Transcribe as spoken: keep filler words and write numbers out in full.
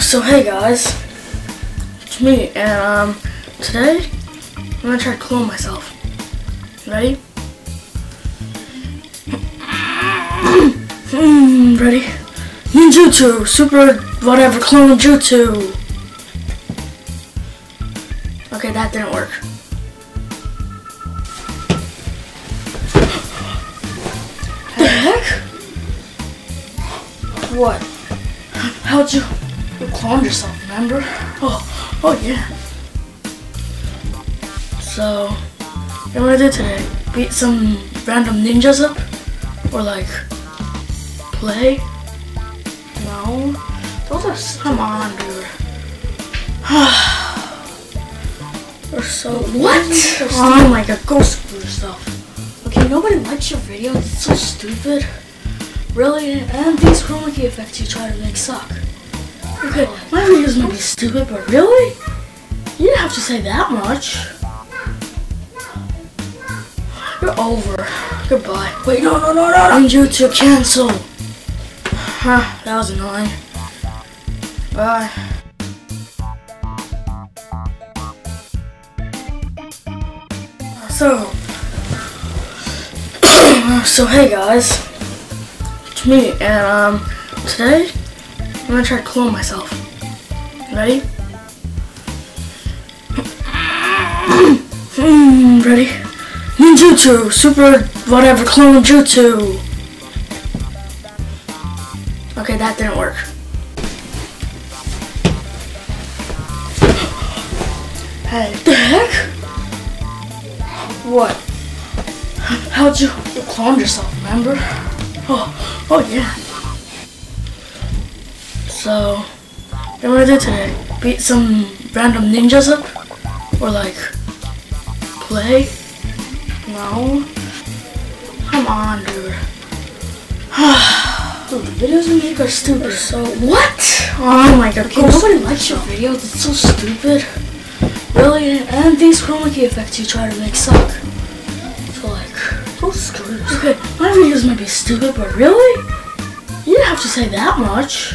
So hey guys, it's me, and um, today I'm gonna try to clone myself. Ready? mm, ready? Ninjutsu, super whatever clone jutsu. Okay, that didn't work. What the heck? What? How'd you? You cloned yourself, remember? Oh, oh yeah. So, what do I do today? Beat some random ninjas up? Or like, play? No? Those are, come on, dude. They're so, what? They're oh my god, go screw yourself. Okay, nobody likes your videos, it's so stupid. Really? And these chromakey effects you try to make suck. Okay, my videos might be stupid, but really? You didn't have to say that much. You're over. Goodbye. Wait, no, no, no, no, no. Ninjutsu, cancel. Huh, that was annoying. Bye. So. So, hey guys. It's me, and um, today I'm gonna try to clone myself. Ready? mm, ready? Ninjutsu! Super whatever clone jutsu! Okay, that didn't work. Hey, the heck? What? How'd you, you clone yourself, remember? Oh, oh yeah. So, what do I do today? Beat some random ninjas up? Or like, play? No? Come on, dude. Dude, the videos we make are stupid. So, what? Oh my god. Okay, nobody likes your videos, it's so stupid. Really? And these chromakey effects you try to make suck. So like, go screw yourself. Okay, my videos might be stupid, but really? You didn't have to say that much.